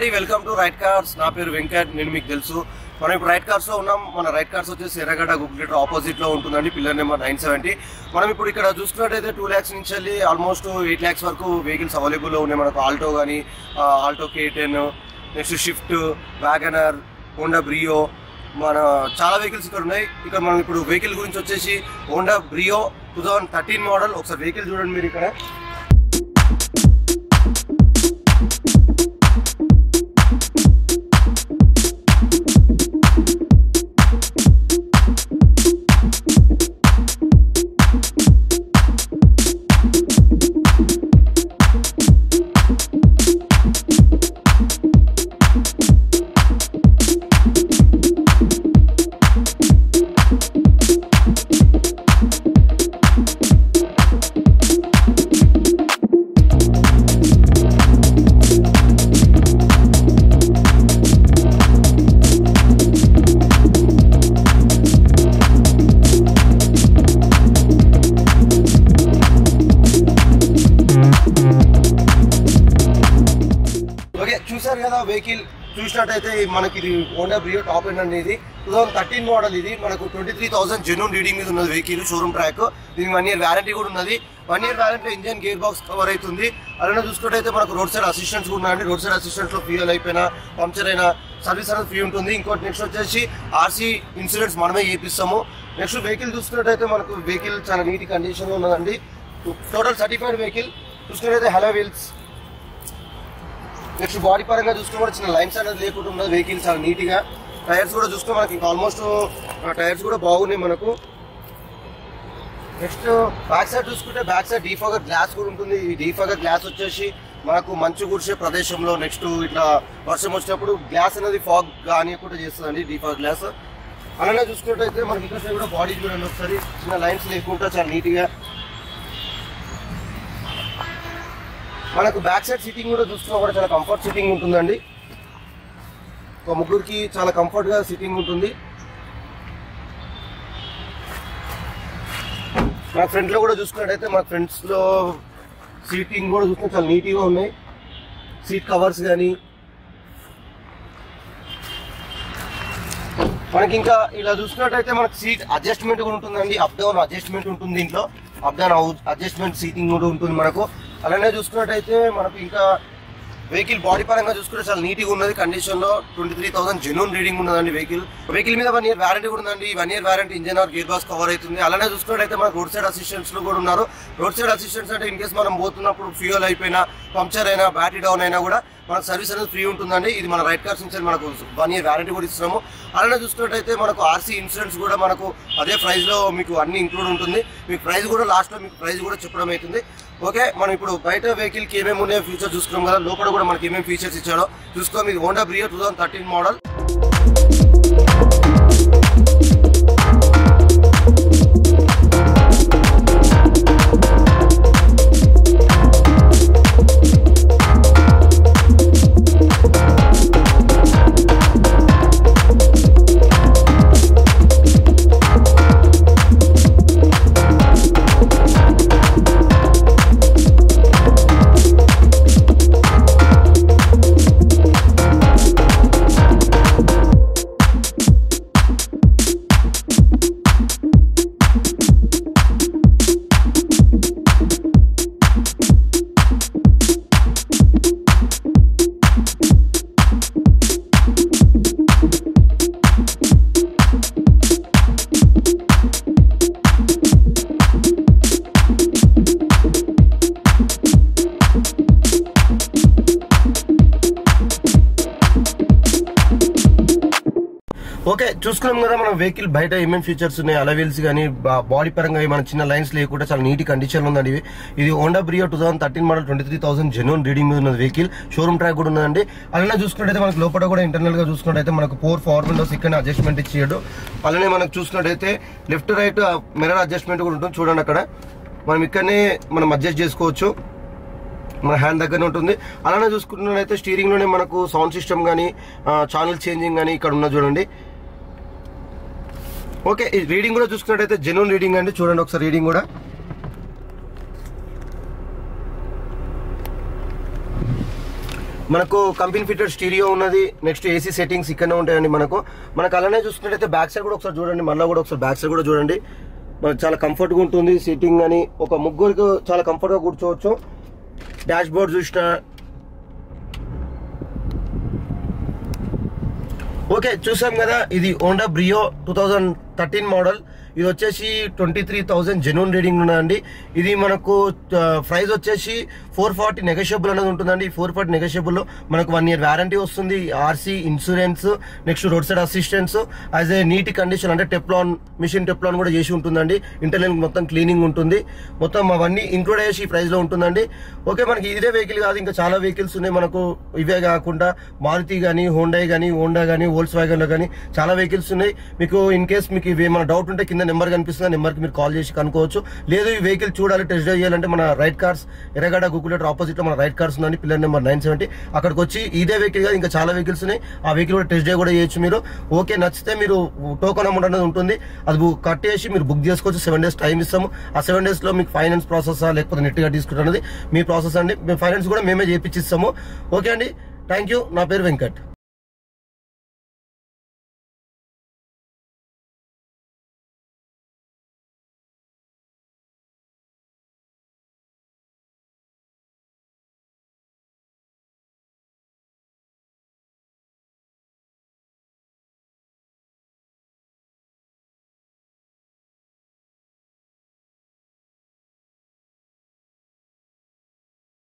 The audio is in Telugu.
Hi welcome to right cars. నా పేరు వెంకట్, నేను మీకు తెలుసు. మనం ఇప్పుడు రైట్ కార్స్లో ఉన్నాం. మన రైట్ కార్స్ వచ్చేసి ఎర్రగడ్డ గుగ్లీటర్ ఆపోజిట్లో ఉంటుందండి, పిల్లర్ నెంబర్ 970. మనం ఇప్పుడు ఇక్కడ చూసుకున్నట్టయితే 2 lakhs నుంచి వెళ్ళి ఆల్మోస్ట్ 8 lakhs వరకు వెహికల్స్ అవైలబుల్లో ఉన్నాయి మనకు. ఆల్టో కానీ, Alto K10, next Swift, Wagon R, Honda Brio, మన చాలా వెహికల్స్ ఇక్కడ ఉన్నాయి. ఇక్కడ మనం ఇప్పుడు వెహికల్ గురించి వచ్చేసి హోండా బ్రియో 2013 మోడల్. ఒకసారి వెహికల్ చూడండి మీరు ఇక్కడ. చూసారు కదా వెహికల్. చూసినట్టయితే మనకి ఇది హోండా బ్రియో టాప్ ఎండ్ అనేది 2013 మోడల్. ఇది మనకు 23,000 జెన్యూన్ రీడింగ్ మీద ఉన్నది వెహికల్. షోరూమ్ ట్రాక్, దీనికి 1 year వ్యారంటీ కూడా ఉన్నది. 1 year warranty engine, gear box cover అవుతుంది. అలానే చూసుకుంటే మనకు రోడ్ సైడ్ అసిస్టెంట్స్ ఉన్నాయండి. రోడ్ సైడ్ అసిస్టెంట్స్లో ఫ్యూయల్ అయిపోయినా, పంక్చర్ అయినా సర్వీస్ అనేది ఫ్రీ ఉంటుంది. ఇంకోటి నెక్స్ట్ వచ్చేసి ఆర్సీ ఇన్సూరెన్స్ మనమే చేపిస్తాము. నెక్స్ట్ వెహికల్ చూసుకున్నట్టయితే మనకు వెహికల్ చాలా నీట్ కండిషన్లో ఉన్నదండి. Total certified vehicle. చూసుకున్నట్టయితే హలో వీల్స్. నెక్స్ట్ బాడీ పరంగా చూసుకుని కూడా చిన్న లైన్స్ అనేది లేకుండా ఉన్నది వెహికల్ చాలా నీట్గా. టైర్స్ కూడా చూసుకుని మనకి ఇంకా ఆల్మోస్ట్ టైర్స్ కూడా బాగున్నాయి మనకు. నెక్స్ట్ బ్యాక్ సైడ్ చూసుకుంటే బ్యాక్ సైడ్ డీఫాగర్ గ్లాస్ కూడా ఉంటుంది. ఈ డీఫాగర్ గ్లాస్ వచ్చేసి మనకు మంచు కురిసే ప్రదేశంలో, నెక్స్ట్ ఇట్లా వర్షం వచ్చినప్పుడు గ్లాస్ అనేది ఫాగ్ కానియకుండా చేస్తుందండి డీఫాగర్ గ్లాస్. అలానే చూసుకున్నట్టయితే మనకి ఇక్కడ కూడా బాడీ చూడండి ఒకసారి, చిన్న లైన్స్ లేకుండా చాలా నీట్గా. మనకు బ్యాక్ సైడ్ సీటింగ్ కూడా చూసుకున్నా కూడా చాలా కంఫర్ట్ సీటింగ్ ఉంటుందండి. ఒక ముగ్గురికి చాలా కంఫర్ట్గా సీటింగ్ ఉంటుంది. మన ఫ్రంట్లో కూడా చూసుకున్నట్టయితే మన ఫ్రంట్స్లో సీటింగ్ కూడా చూసుకున్నా చాలా నీట్గా ఉన్నాయి. సీట్ కవర్స్ కానీ మనకి ఇంకా ఇలా చూసుకున్నట్టయితే మనకు సీట్ అడ్జస్ట్మెంట్ కూడా ఉంటుందండి. అప్ డౌన్ అడ్జస్ట్మెంట్ ఉంటుంది దీంట్లో. అప్ డౌన్ అడ్జస్ట్మెంట్ సీటింగ్ కూడా ఉంటుంది మనకు. అలానే చూసుకున్నట్టయితే మనకు ఇంకా వెహికల్ బాడీ పరంగా చూసుకుంటే చాలా నీట్గా ఉన్నది కండిషన్లో. 23,000 జెన్యూన్ రీడింగ్ ఉన్నదండి వెహికల్. వెహికల్ మీద 1 year వ్యారంటీ కూడా ఉందండి. 1 year warranty engine or gear box cover అవుతుంది. అలానే చూసుకున్నట్టయితే మనకు రోడ్ సైడ్ అసిస్టెంట్స్లో కూడా ఉన్నారు. రోడ్ సైడ్ అసిస్టెంట్స్ అంటే ఇన్ కేసు మనం పోతున్నప్పుడు ఫ్యూయల్ అయిపోయినా, పంక్చర్ అయినా, బ్యాటరీ డౌన్ అయినా కూడా మనకు సర్వీస్ అనేది ఫ్రీ ఉంటుందండి. ఇది మన రైట్ కార్స్ నుంచి మనకు 1 year వ్యారంటీ కూడా ఇస్తున్నాము. అలానే చూసుకున్నట్టయితే మనకు ఆర్సీ ఇన్సూరెన్స్ కూడా మనకు అదే ప్రైస్లో మీకు అన్ని ఇంక్లూడ్ ఉంటుంది. మీకు ప్రైస్ కూడా లాస్ట్లో మీకు ప్రైస్ కూడా చెప్పడం అవుతుంది. ఓకే, మనం ఇప్పుడు బయట వెహికల్కి ఏమేమి ఉన్నాయో ఫీచర్స్ చూసుకున్నాం కదా. లోపల కూడా మనకి ఏమేమి ఫీచర్స్ ఇచ్చాడో చూసుకోవాలి. ఇది హోండా బ్రియో 2013 మోడల్. ఓకే, చూసుకున్నాం కదా మనం వెహికల్ బయట ఏమేమి ఫీచర్స్ ఉన్నాయి. అలా వీల్స్ కానీ బాడీ పరంగా ఏమైనా చిన్న లైన్స్ లేకుండా చాలా నీట్ కండిషన్లో ఉందండి. ఇది Honda Brio 2013 model, 23,000 genuine reading మీద ఉన్నది వెహికల్. షోరూమ్ ట్రాక్ కూడా ఉన్నదండి. అలానే చూసుకున్నట్టయితే మనకు లోపల కూడా ఇంటర్నల్గా చూసుకున్నట్టయితే మనకు 4 విండోస్ ఇక్కడ అడ్జస్ట్మెంట్ ఇచ్చేయడం. అలానే మనకు చూసుకున్నట్టయితే లెఫ్ట్ రైట్ మిర్రర్ అడ్జస్ట్మెంట్ కూడా ఉంటుంది. చూడండి అక్కడ మనం ఇక్కడనే మనం అడ్జస్ట్ చేసుకోవచ్చు, మన హ్యాండ్ దగ్గరనే ఉంటుంది. అలానే చూసుకున్నట్టయితే స్టీరింగ్లోనే మనకు సౌండ్ సిస్టమ్ కానీ, ఛానల్ చేంజింగ్ కానీ ఇక్కడ ఉన్న చూడండి. ఓకే, ఈ రీడింగ్ కూడా చూసుకున్నట్టయితే జెన్యూన్ రీడింగ్ అండి. చూడండి ఒకసారి రీడింగ్ కూడా. మనకు కంపెనీ ఫిటెడ్ స్టీరియో ఉన్నది. నెక్స్ట్ ఏసీ సెట్టింగ్స్ ఇక్కడనే ఉంటాయండి. మనకు అలానే చూసుకున్నట్లయితే బ్యాక్ సైడ్ కూడా ఒకసారి చూడండి, మళ్ళీ కూడా ఒకసారి బ్యాక్ సైడ్ కూడా చూడండి. మనకు చాలా కంఫర్ట్గా ఉంటుంది సీటింగ్ అని, ఒక ముగ్గురికి చాలా కంఫర్ట్గా కూర్చోవచ్చు. డాష్ బోర్డ్ చూసిన ఓకే చూసాం కదా. ఇది హోండా బ్రియో 2013 మోడల్. ఇది వచ్చేసి 23,000 జెన్యూన్ రీడింగ్ ఉన్నదండి. ఇది మనకు ప్రైస్ వచ్చేసి 440 నెగోషియబుల్ అనేది ఉంటుందండి. 440 నెగోషియబుల్లో మనకు 1 year వారంటీ వస్తుంది, RC insurance, next road side assistance, as a neat condition అంటే టెప్లాన్ మిషన్ టెప్లాన్ కూడా చేసి ఉంటుందండి. ఇంటర్నల్ మొత్తం క్లీనింగ్ ఉంటుంది, మొత్తం అవన్నీ ఇంక్లూడ్ అయ్యేసి ఈ ప్రైస్లో ఉంటుందండి. ఓకే మనకి ఇదే వెహికల్ కాదు, ఇంకా చాలా వెహికల్స్ ఉన్నాయి మనకు. ఇవే కాకుండా మారుతి కానీ, హోండా కానీ వోల్స్ వ్యాగన్లో కానీ చాలా వెహికల్స్ ఉన్నాయి. మీకు ఇన్ కేస్ మీకు ఏమైనా డౌట్ ఉంటే కింద నెంబర్ కనిపిస్తుంది, ఆ నెంబర్కి మీరు కాల్ చేసి కనుక్కోవచ్చు. లేదు ఈ వెహికల్ చూడాలి, టెస్ట్ డ్రైవ్ చేయాలంటే మన రైట్ కార్స్, ఎర్రగడ్డ గుకులేటర్ ఆపోజిట్లో మన రైట్ కార్స్ ఉందండి, పిల్లర్ నెంబర్ 970. అక్కడికి వచ్చి ఇదే వెహికల్ కాదు ఇంకా చాలా వెహికల్స్ ఉన్నాయి, ఆ వెహికల్ కూడా టెస్ట్ డ్రైవ్ కూడా చేయొచ్చు మీరు. ఓకే నచ్చితే మీరు టోకన్ అమౌంట్ అనేది ఉంటుంది, అది కట్టేసి మీరు బుక్ చేసుకోవచ్చు. 7 days టైం ఇస్తాము. ఆ 7 daysలో మీకు ఫైనాన్స్ ప్రాసెస్ లేకపోతే నెట్గా తీసుకుంటున్నది మీ ప్రాసెస్ అండి. మేము ఫైనాన్స్ కూడా మేమే చేయించిస్తాము. ఓకే అండి, థ్యాంక్ యూ. నా పేరు వెంకట్.